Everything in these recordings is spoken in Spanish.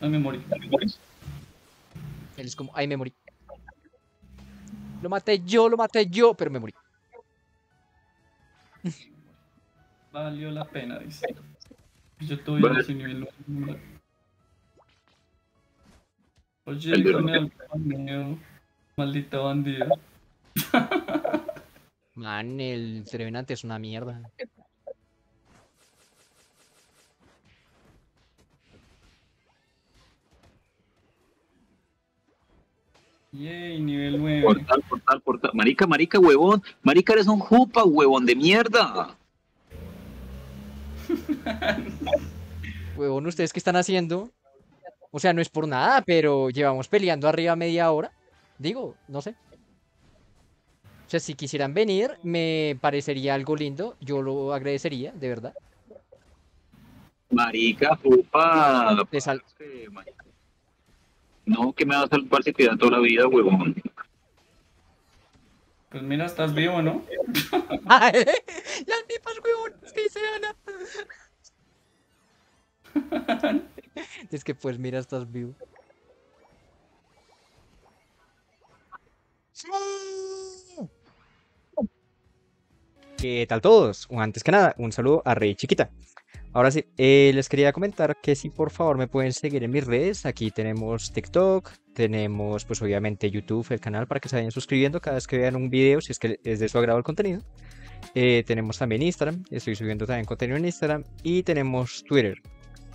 Ay, me morí. Él es como, ay, me morí. Lo maté yo, pero me morí. Valió la pena, dice. Yo estoy en ese nivel. Oye, con el bandido. Maldita bandida. Man, el Trevenante es una mierda. Yay, nivel 9. Portal, portal, portal. Marica, marica, huevón. Marica, eres un jupa, huevón de mierda. Huevón, ¿ustedes qué están haciendo? O sea, no es por nada, pero llevamos peleando arriba media hora. Digo, no sé. O sea, si quisieran venir, me parecería algo lindo. Yo lo agradecería, de verdad. Marica, jupa. No, que me vas a salvar si te da toda la vida, huevón. Pues mira, estás vivo, ¿no? Las pipas, huevón, sí, se gana. Es que pues mira, estás vivo. Sí. ¿Qué tal todos? Antes que nada, un saludo a Rey Chiquita. Ahora sí, les quería comentar que si por favor me pueden seguir en mis redes. Aquí tenemos TikTok, tenemos pues obviamente YouTube, el canal, para que se vayan suscribiendo cada vez que vean un video, si es que es de su agrado el contenido. Tenemos también Instagram, estoy subiendo también contenido en Instagram. Y tenemos Twitter,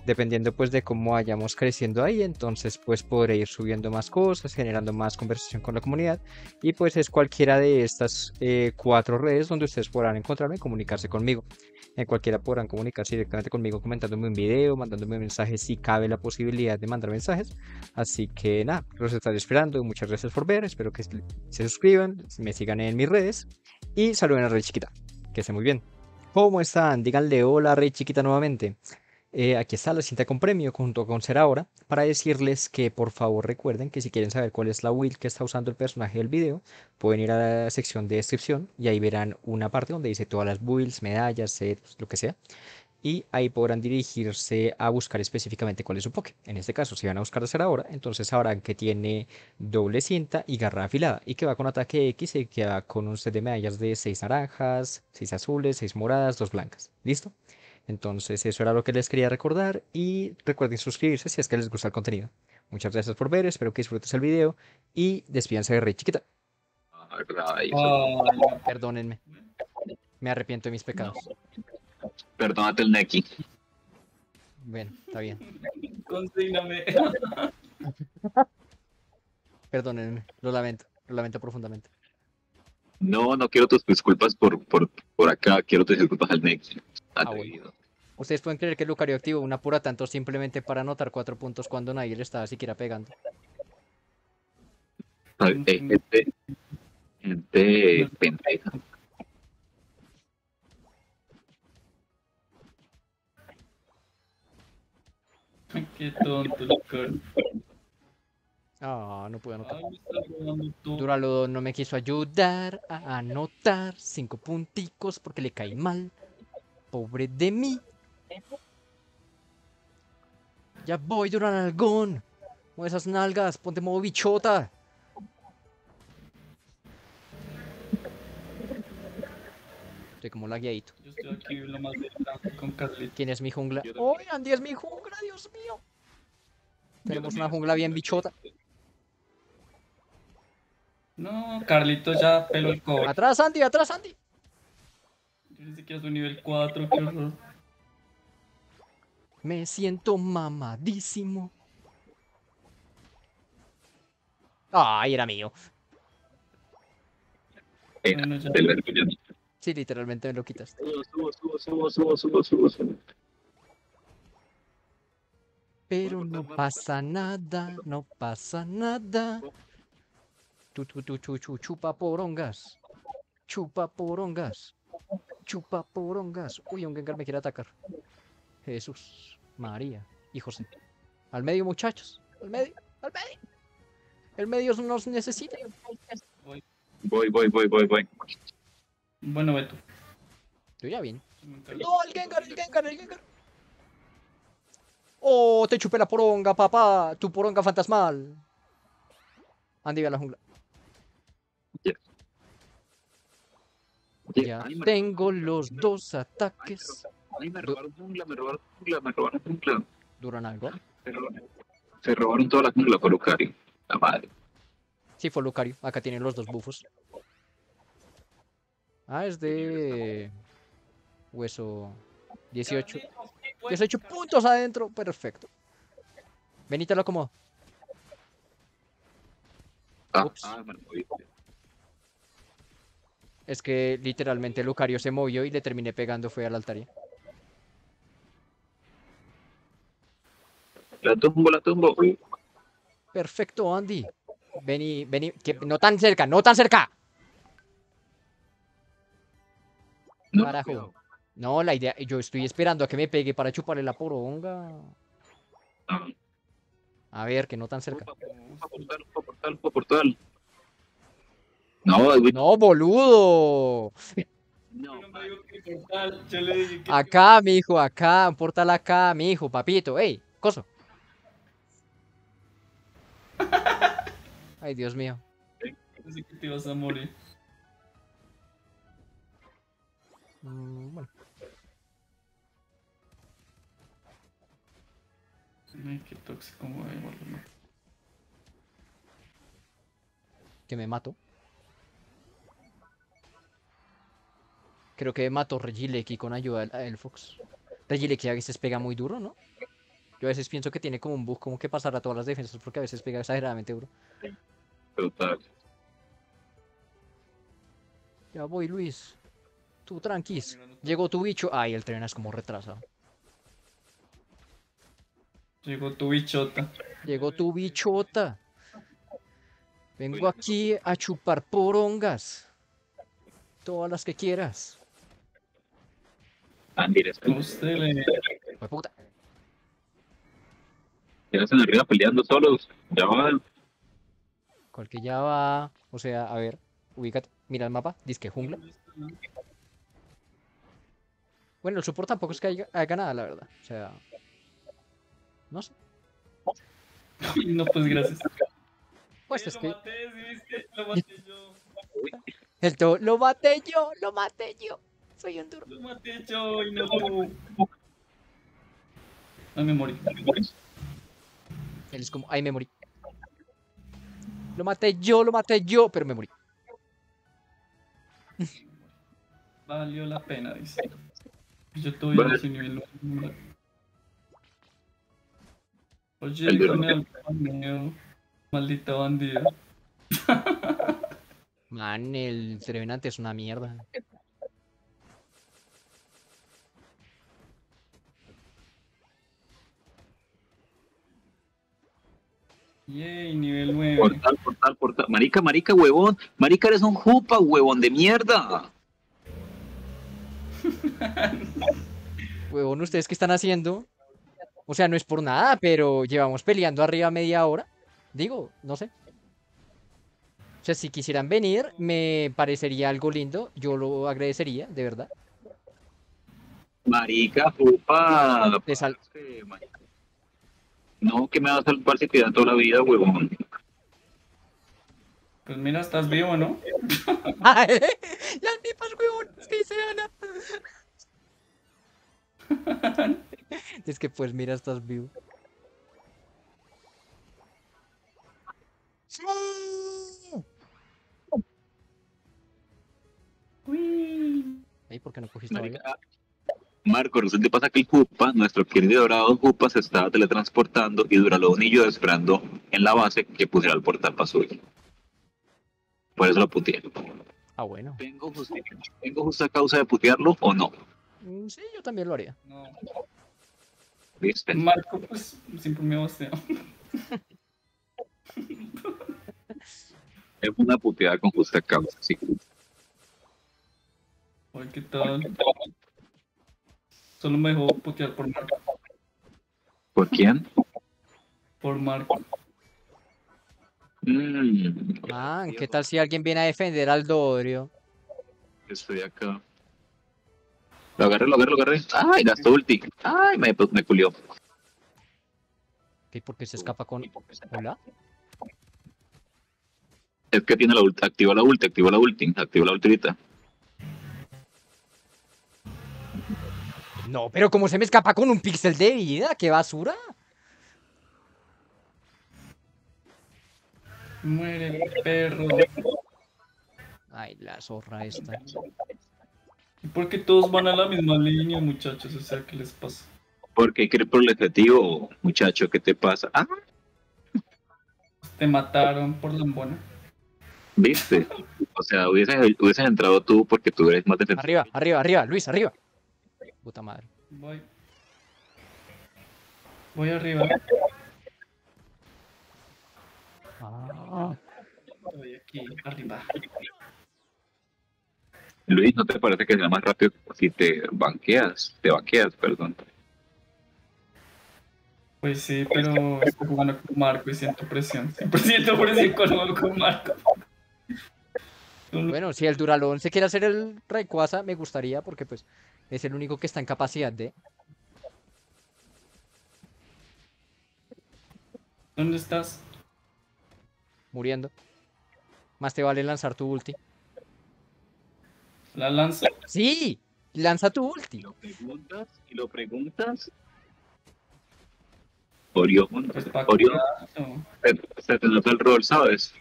dependiendo pues de cómo vayamos creciendo ahí. Entonces pues podré ir subiendo más cosas, generando más conversación con la comunidad. Y pues es cualquiera de estas 4 redes donde ustedes podrán encontrarme y comunicarse conmigo. En cualquiera podrán comunicarse directamente conmigo, comentándome un video, mandándome mensajes, si cabe la posibilidad de mandar mensajes. Así que nada, los estaré esperando. Muchas gracias por ver, espero que se suscriban, me sigan en mis redes y saluden a Rey Chiquita, que esté muy bien. ¿Cómo están? Díganle hola a Rey Chiquita nuevamente. Aquí está la cinta con premio junto con Zeraora, para decirles que por favor recuerden que si quieren saber cuál es la build que está usando el personaje del video, pueden ir a la sección de descripción y ahí verán una parte donde dice todas las builds, medallas, sets, lo que sea, y ahí podrán dirigirse a buscar específicamente cuál es su Poké. En este caso, si van a buscar a Zeraora, entonces sabrán que tiene doble cinta y garra afilada, y que va con ataque X y que va con un set de medallas de 6 naranjas, 6 azules, 6 moradas, 2 blancas. ¿Listo? Entonces eso era lo que les quería recordar y recuerden suscribirse si es que les gusta el contenido. Muchas gracias por ver, espero que disfrutes el video y despídanse de Rey Chiquita. Perdónenme, me arrepiento de mis pecados. Perdónate el Neki. Bueno, está bien. Consígname. Perdónenme, lo lamento profundamente. No, no quiero tus disculpas por acá, quiero tus disculpas al Neki. Ah, bueno. Ustedes pueden creer que Lucario activó una pura tanto simplemente para anotar 4 puntos cuando nadie le estaba siquiera pegando. Gente pendeja. Qué tonto, Lucario. Ah, no pude anotar. Duraludo no me quiso ayudar a anotar 5 punticos porque le caí mal. Pobre de mí. Ya voy, Duraludo. Mueve esas nalgas, ponte modo bichota. Estoy como lagueadito. Yo estoy aquí lo más delante con Carlito. ¿Quién es mi jungla? ¡Oh, Andy es mi jungla, Dios mío! Tenemos una jungla bien bichota. No, Carlito ya peló el cobre. ¡Atrás, Andy! ¡Atrás, Andy! Yo ni siquiera soy nivel 4, qué horror. Me siento mamadísimo. Ay, era mío. Bueno, ya. Sí, literalmente me lo quitas. Subo. Pero no pasa nada, no pasa nada. Chupa porongas. Chupa porongas. Chupa porongas. Uy, un Gengar me quiere atacar. Jesús, María y José. Al medio, muchachos. Al medio, al medio. El medio nos necesita. Voy. Bueno, ve tú. Tú ya vienes. No, el Gengar. ¡Oh, te chupé la poronga, papá! ¡Tu poronga fantasmal! Andy, ve a la jungla. Yeah. Ya tengo los dos ataques. Ay, me robaron jungla, me robaron jungla, me robaron jungla. ¿Duran algo? Se robaron toda la jungla por Lucario. La madre. Sí, fue Lucario. Acá tienen los dos bufos. Ah, es de... Hueso 18. 18 puntos adentro. Perfecto. Venita lo acomodo. Ups. Es que literalmente Lucario se movió y le terminé pegando, fue al Altaria. La tumbo, la tumbo. Perfecto, Andy. Vení, vení. Que no tan cerca, no tan cerca. No, carajo. No, la idea. Yo estoy esperando a que me pegue para chuparle la poronga. A ver, que no tan cerca. Portal. No, no, boludo. No, acá, mijo, acá, un portal acá, mijo, papito. Ey, coso. Ay, Dios mío. Pensé que te ibas a morir. Bueno. Ay, qué tóxico, güey. Que me mato. Creo que mato Regieleki con ayuda a Elfox. Regieleki a veces pega muy duro, ¿no? Yo a veces pienso que tiene como un bug, como que pasar a todas las defensas, porque a veces pega exageradamente duro. Total. Ya voy, Luis. Tú tranquis. Llegó tu bicho. Ay, el tren es como retrasado. Llegó tu bichota. Llegó tu bichota. Vengo aquí a chupar porongas. Todas las que quieras. Andy, puta. ¿Tienes en arriba peleando solos? Ya va. Cual que ya va. O sea, a ver, ubícate. Mira el mapa, disque jungla. Bueno, el support tampoco es que haya nada, la verdad. O sea, no sé. No, pues gracias. Pues es que... Lo maté yo. Lo maté yo, lo maté yo. Soy un duro. Lo maté yo y no. Ay, me morí. Él es como, ay, me morí. Lo maté yo, pero me morí. Valió la pena, dice. Yo estoy en ese nivel. Oye, yo me alcanzo. Maldita bandida. Man, el Trevenante es una mierda. Yay, nivel 9. Portal, portal, portal. Marica, marica, huevón. Marica, eres un jupa, huevón de mierda. Huevón, ¿ustedes qué están haciendo? O sea, no es por nada, pero llevamos peleando arriba media hora. Digo, no sé. O sea, si quisieran venir, me parecería algo lindo. Yo lo agradecería, de verdad. Marica, pupa. No, que me va a salvar si te da toda la vida, huevón. Pues mira, estás vivo, ¿no? Las tipas, huevón, es que hice Ana. Es que pues mira, estás vivo. ¡Sí! Uy. ¿Y por qué no cogiste marica, Marco, ¿no te pasa que el Jupa, nuestro querido dorado Jupa, se está teletransportando y Duraludo y yo esperando en la base que pusiera el portal para subir? Por eso lo puteé. Ah, bueno. ¿Tengo justa causa de putearlo o no? Sí, yo también lo haría. No. ¿Viste? Marco, pues, siempre me bostea. Es una puteada con justa causa, sí. Ay, ¿qué tal? Solo me dejó putear por Marco. ¿Por quién? Por Marco. Man, ¿qué tal si alguien viene a defender al Dodrio? Estoy acá. Lo agarré. Ay, gastó ulti. Ay, me culió. Ok, ¿por qué se escapa con...? ¿Hola? Es que tiene la ulti. Activa la ulti, activa la ulti. Activa la ultirita. No, pero como se me escapa con un píxel de vida, ¡qué basura! Muere el perro. Ay, la zorra esta. ¿Y por qué todos van a la misma línea, muchachos? O sea, ¿qué les pasa? Porque hay que ir por el objetivo, muchacho, ¿qué te pasa? ¡Ah! Te mataron por lambona. ¿Viste? O sea, hubieses entrado tú porque tú eres más defensivo. Arriba, arriba, arriba, Luis, arriba. Puta madre. Voy arriba. Ah. Voy aquí, arriba. Luis, ¿no te parece que sea más rápido si te banqueas? Te vaqueas, perdón. Pues sí, pero estoy jugando con Marco y siento presión. Siempre siento presión con Marco. Bueno, si el Duralón se quiere hacer el Rayquaza, me gustaría, porque pues es el único que está en capacidad de... ¿Dónde estás? Muriendo. Más te vale lanzar tu ulti. ¿La lanza? ¡Sí! ¡Lanza tu ulti! ¿Y lo preguntas? Orión, pues Orión, se te nota el rol, ¿sabes?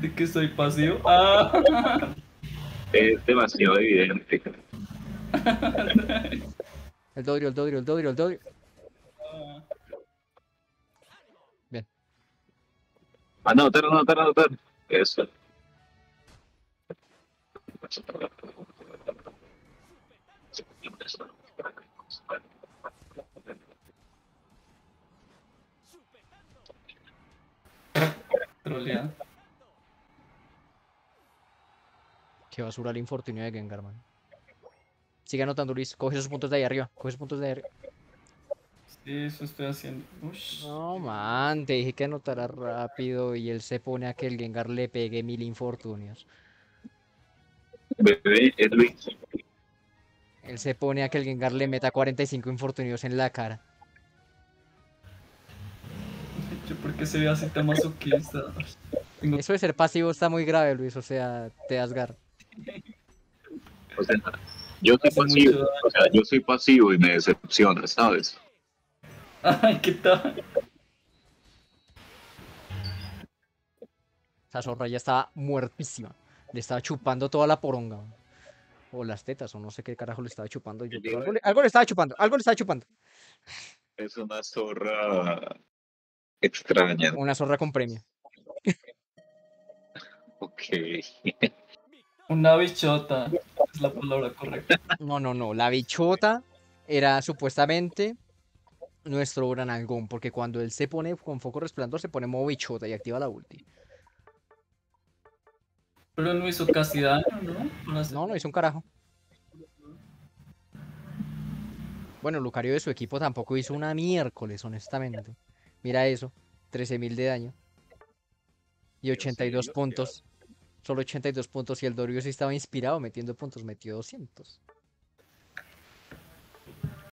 ¿De qué soy pasivo? ¡Ah! Es demasiado evidente. El Dodrio, el Dodrio, el Dodrio, el Dodrio. Bien. Anotar. Eso. Troleado. Qué basura el infortunio de Gengar, man. Sigue anotando, Luis. Coge esos puntos de ahí arriba. Sí, eso estoy haciendo. Ush. No, man. Te dije que anotara rápido y él se pone a que el Gengar le pegue 1000 infortunios. Bebé, es Luis. Él se pone a que el Gengar le meta 45 infortunios en la cara. Porque se ve así tan masoquista. Eso de ser pasivo está muy grave, Luis, o sea, te asgar. O sea, yo soy pasivo, y me decepciona, ¿sabes? Ay, ¿qué tal? Esa zorra ya estaba muertísima. Le estaba chupando toda la poronga. O las tetas, o no sé qué carajo le estaba chupando. Algo le estaba chupando. Es una zorra... extraña. Una zorra con premio. Ok. Una bichota. Es la palabra correcta. No. La bichota era supuestamente nuestro gran algón, porque cuando él se pone con foco resplandor, se pone en modo bichota y activa la ulti. Pero no hizo casi daño, ¿no? No hizo un carajo. Bueno, Lucario de su equipo tampoco hizo una miércoles, honestamente. Mira eso, 13.000 de daño y 82 puntos, solo 82 puntos, y el Dodrio sí estaba inspirado metiendo puntos, metió 200.